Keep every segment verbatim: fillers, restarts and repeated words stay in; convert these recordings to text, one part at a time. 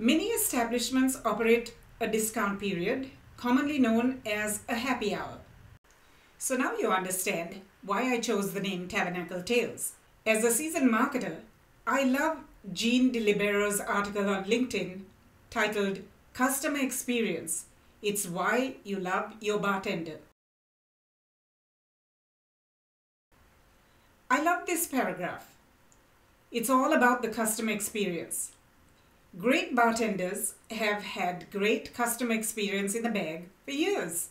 Many establishments operate a discount period, commonly known as a happy hour. So now you understand why I chose the name Tavernacle Tales. As a seasoned marketer, I love Jean Delibero's article on LinkedIn titled Customer Experience, It's Why You Love Your Bartender. I love this paragraph. It's all about the customer experience. Great bartenders have had great customer experience in the bag for years.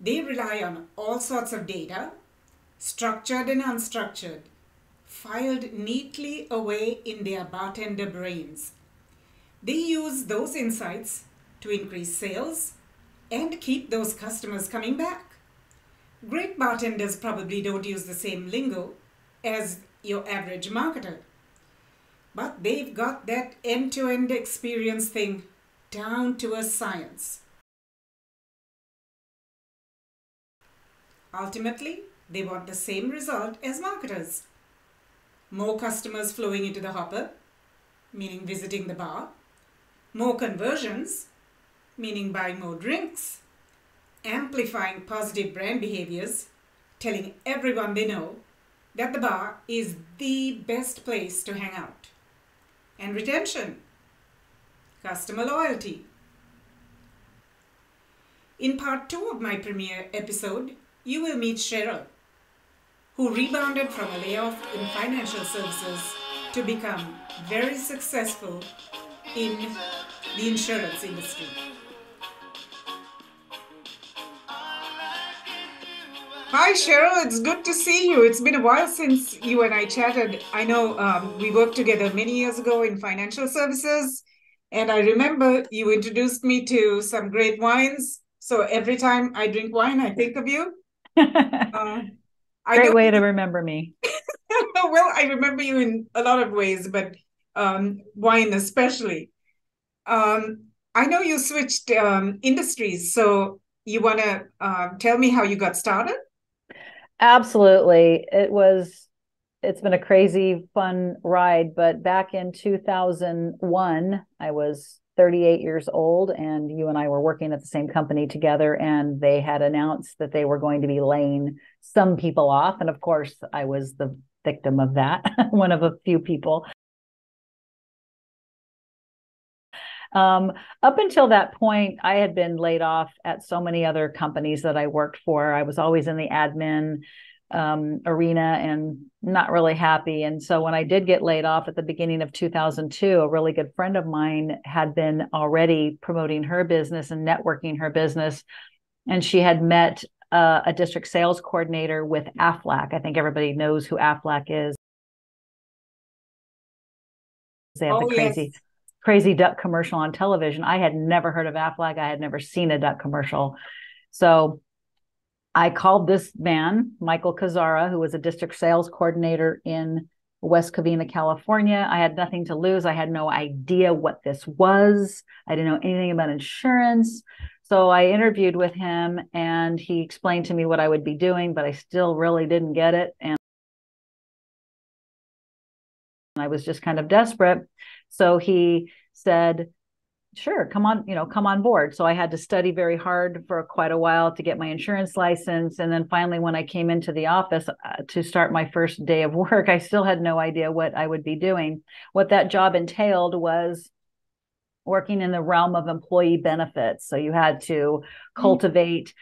They rely on all sorts of data, structured and unstructured, filed neatly away in their bartender brains. They use those insights to increase sales and keep those customers coming back. Great bartenders probably don't use the same lingo as your average marketer, but they've got that end-to-end experience thing down to a science. Ultimately, they want the same result as marketers. More customers flowing into the hopper, meaning visiting the bar. More conversions, meaning buying more drinks. Amplifying positive brand behaviors, telling everyone they know that the bar is the best place to hang out. And retention, customer loyalty. In part two of my premiere episode, you will meet Cheryl, who rebounded from a layoff in financial services to become very successful in the insurance industry. Hi Cheryl, it's good to see you. It's been a while since you and I chatted. I know um, we worked together many years ago in financial services, and I remember you introduced me to some great wines. So every time I drink wine, I think of you. Uh, Great way to remember me. Well, I remember you in a lot of ways, but um, wine especially. Um, I know you switched um, industries, so you want to uh, tell me how you got started? Absolutely. It was, it's been a crazy, fun ride, but back in two thousand one, I was thirty-eight years old, and you and I were working at the same company together, and they had announced that they were going to be laying some people off. And of course, I was the victim of that, one of a few people. Um, up until that point, I had been laid off at so many other companies that I worked for. I was always in the admin um, arena and not really happy. And so when I did get laid off at the beginning of two thousand two, a really good friend of mine had been already promoting her business and networking her business. And she had met uh, a district sales coordinator with Aflac. I think everybody knows who Aflac is. They have oh, the crazy... Yes. crazy duck commercial on television. I had never heard of Aflac. I had never seen a duck commercial. So I called this man, Michael Cazara, who was a district sales coordinator in West Covina, California. I had nothing to lose. I had no idea what this was. I didn't know anything about insurance. So I interviewed with him and he explained to me what I would be doing, but I still really didn't get it. And I was just kind of desperate. So he said, sure, come on, you know, come on board. So I had to study very hard for quite a while to get my insurance license. And then finally, when I came into the office uh, to start my first day of work, I still had no idea what I would be doing. What that job entailed was working in the realm of employee benefits. So you had to cultivate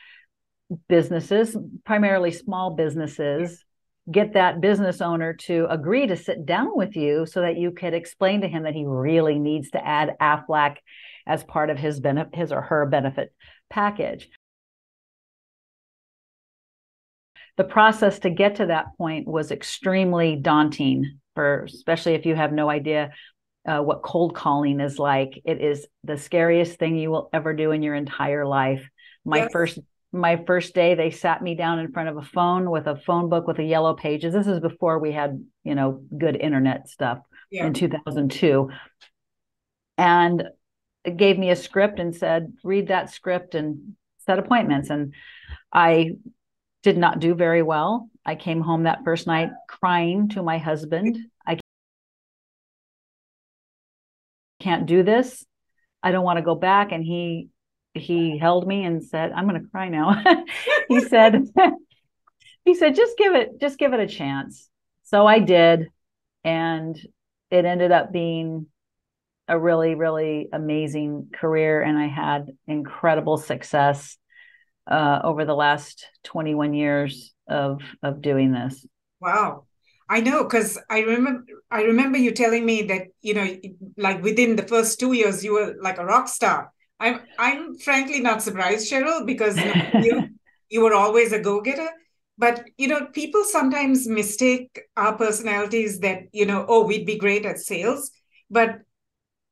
businesses, primarily small businesses, get that business owner to agree to sit down with you so that you could explain to him that he really needs to add Aflac as part of his benefit, his or her benefit package. The process to get to that point was extremely daunting, for especially if you have no idea uh, what cold calling is like. It is the scariest thing you will ever do in your entire life. My yes. first My first day, they sat me down in front of a phone with a phone book with a yellow pages. This is before we had, you know, good internet stuff yeah. in two thousand two. And it gave me a script and said, read that script and set appointments. And I did not do very well. I came home that first night crying to my husband. I can't do this. I don't want to go back. And he, he held me and said, I'm going to cry now. He said, he said, just give it, just give it a chance. So I did. And it ended up being a really, really amazing career. And I had incredible success uh, over the last twenty-one years of, of doing this. Wow. I know, because I remember, I remember you telling me that, you know, like within the first two years, you were like a rock star. I'm, I'm frankly not surprised, Cheryl, because you know, you, you were always a go-getter. But, you know, people sometimes mistake our personalities that, you know, oh, we'd be great at sales. But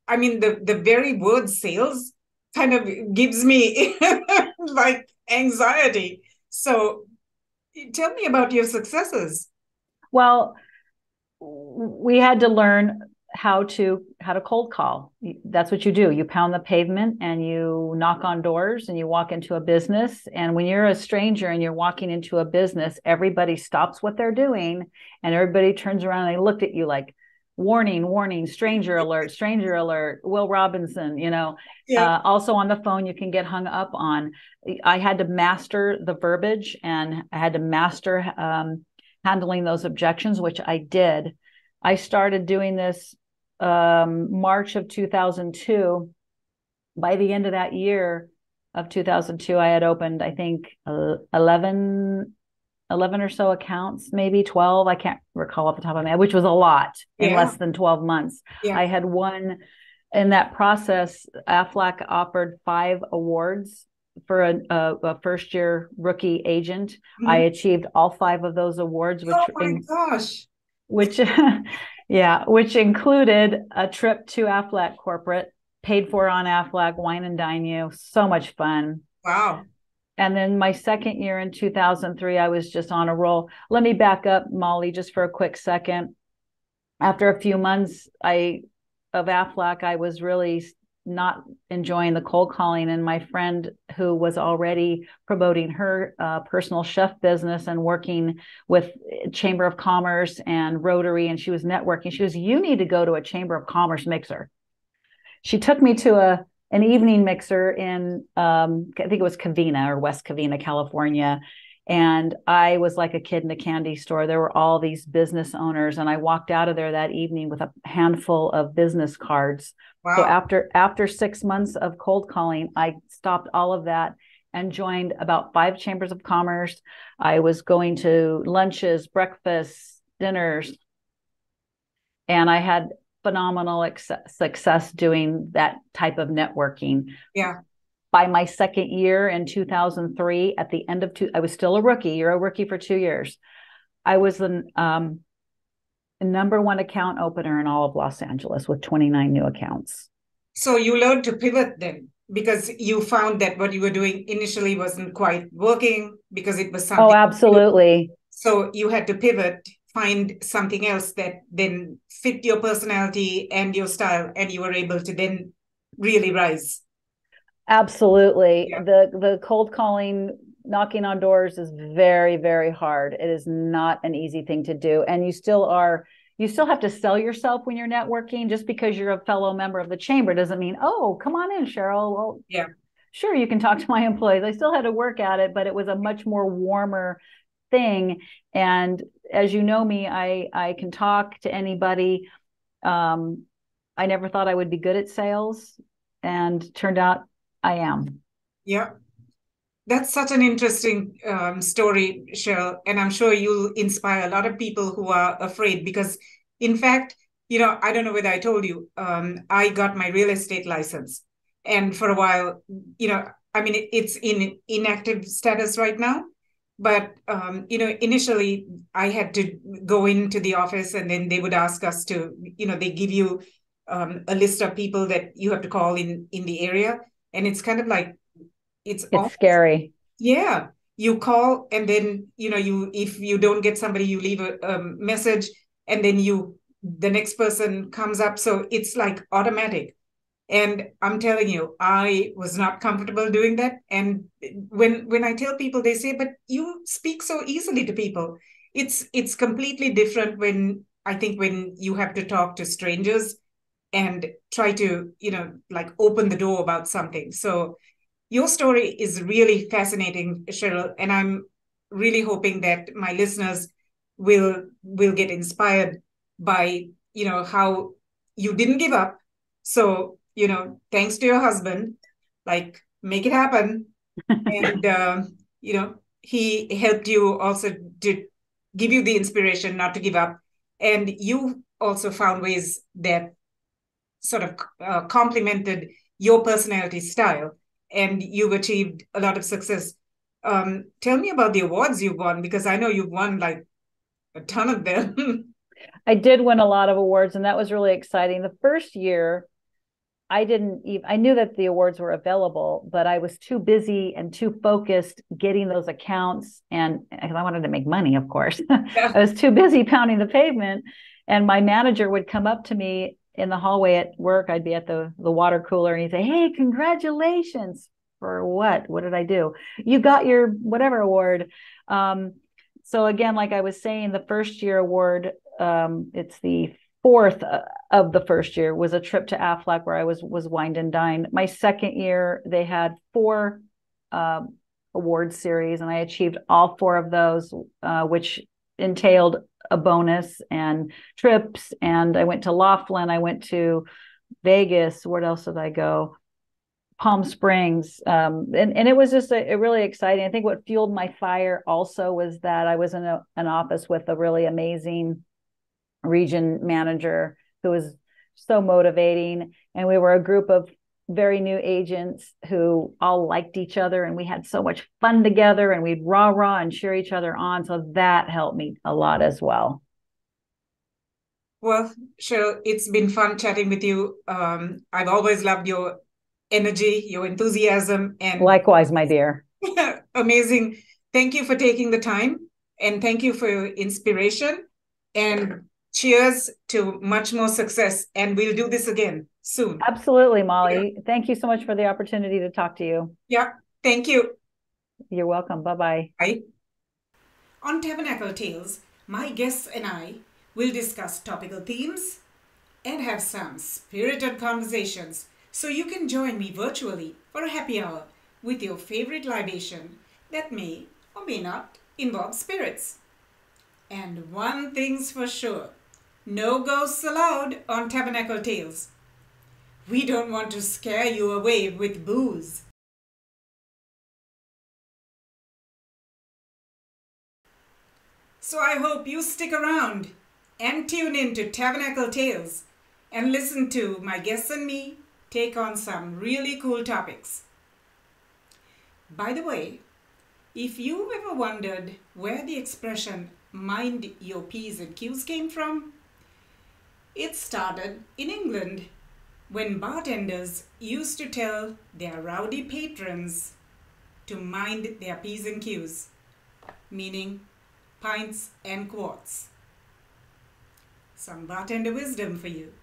I mean, the, the very word sales kind of gives me like anxiety. So tell me about your successes. Well, we had to learn how to how to cold call. That's what you do. You pound the pavement and you knock on doors and you walk into a business. And when you're a stranger and you're walking into a business, everybody stops what they're doing and everybody turns around and they looked at you like, warning, warning, stranger alert, stranger alert, Will Robinson, you know. Yeah. Uh, also on the phone, you can get hung up on. I had to master the verbiage and I had to master um, handling those objections, which I did. I started doing this um, March of two thousand two. By the end of that year of two thousand two, I had opened, I think, eleven or so accounts, maybe twelve. I can't recall off the top of my head, which was a lot in yeah. less than twelve months. Yeah. I had won in that process. Aflac offered five awards for a, a, a first year rookie agent. Mm-hmm. I achieved all five of those awards, which, oh my in, gosh. which, yeah, which included a trip to Aflac corporate, paid for on Aflac, wine and dine you. So much fun. Wow. And then my second year in two thousand three, I was just on a roll. Let me back up, Molly, just for a quick second. After a few months I of Aflac, I was really not enjoying the cold calling. And my friend who was already promoting her uh, personal chef business and working with Chamber of Commerce and Rotary, and she was networking, she was, you need to go to a Chamber of Commerce mixer. She took me to a an evening mixer in, um, I think it was Covina or West Covina, California. And I was like a kid in a candy store. There were all these business owners. And I walked out of there that evening with a handful of business cards. Wow. So after, after six months of cold calling, I stopped all of that and joined about five chambers of commerce. I was going to lunches, breakfasts, dinners. And I had phenomenal ex- success doing that type of networking. Yeah. By my second year in two thousand three, at the end of two, I was still a rookie. You're a rookie for two years. I was the um, number one account opener in all of Los Angeles with twenty-nine new accounts. So you learned to pivot then, because you found that what you were doing initially wasn't quite working because it was something. Oh, absolutely. So you had to pivot. Find something else that then fit your personality and your style, and you were able to then really rise. Absolutely. Yeah. The the cold calling, knocking on doors is very, very hard. It is not an easy thing to do. And you still are, you still have to sell yourself when you're networking. Just because you're a fellow member of the chamber doesn't mean, oh, come on in, Cheryl. Well, yeah, sure, you can talk to my employees. I still had to work at it, but it was a much more warmer thing. And as you know me, I, I can talk to anybody. Um, I never thought I would be good at sales, and turned out I am. Yeah. That's such an interesting um, story, Cheryl. And I'm sure you'll inspire a lot of people who are afraid, because in fact, you know, I don't know whether I told you, um, I got my real estate license, and for a while, you know, I mean, it, it's in inactive status right now. But, um, you know, initially I had to go into the office, and then they would ask us to, you know, they give you um, a list of people that you have to call in, in the area. And it's kind of like, it's, it's office. Scary. Yeah. You call, and then, you know, you, if you don't get somebody, you leave a, a message, and then you, the next person comes up. So it's like automatic. And I'm telling you, I was not comfortable doing that. And when when I tell people, they say, but you speak so easily to people. It's it's completely different when I think when you have to talk to strangers and try to, you know, like open the door about something. So your story is really fascinating, Cheryl, and I'm really hoping that my listeners will will get inspired by, you know, how you didn't give up. So, you know, thanks to your husband, like make it happen. And, uh, you know, he helped you also to give you the inspiration not to give up. And you also found ways that sort of uh, complemented your personality style, and you've achieved a lot of success. Um, tell me about the awards you've won, because I know you've won like a ton of them. I did win a lot of awards, and that was really exciting. The first year, I didn't even, I knew that the awards were available, but I was too busy and too focused getting those accounts. And because I wanted to make money, of course, yeah. I was too busy pounding the pavement. And my manager would come up to me in the hallway at work. I'd be at the, the water cooler, and he'd say, "Hey, congratulations." For what? What did I do? You got your whatever award. Um, so again, like I was saying, the first year award, um, it's the fourth of the first year, was a trip to Aflac where I was was wined and dined. My second year, they had four um, award series, and I achieved all four of those, uh, which entailed a bonus and trips. And I went to Laughlin. I went to Vegas. Where else did I go? Palm Springs. Um, and, and it was just a, a really exciting. I think what fueled my fire also was that I was in a, an office with a really amazing region manager who was so motivating. And we were a group of very new agents who all liked each other, and we had so much fun together, and we'd rah-rah and cheer each other on. So that helped me a lot as well. Well, Cheryl, it's been fun chatting with you. Um, I've always loved your energy, your enthusiasm, and likewise, my dear. Amazing. Thank you for taking the time, and thank you for your inspiration, and cheers to much more success. And we'll do this again soon. Absolutely, Molly. Yeah. Thank you so much for the opportunity to talk to you. Yeah. Thank you. You're welcome. Bye-bye. Bye. On Tabernacle Tales, my guests and I will discuss topical themes and have some spirited conversations. So you can join me virtually for a happy hour with your favorite libation that may or may not involve spirits. And one thing's for sure, no ghosts allowed on Tabernacle Tales. We don't want to scare you away with booze. So I hope you stick around and tune in to Tabernacle Tales and listen to my guests and me take on some really cool topics. By the way, if you ever wondered where the expression mind your P's and Q's came from, it started in England when bartenders used to tell their rowdy patrons to mind their P's and Q's, meaning pints and quarts. Some bartender wisdom for you.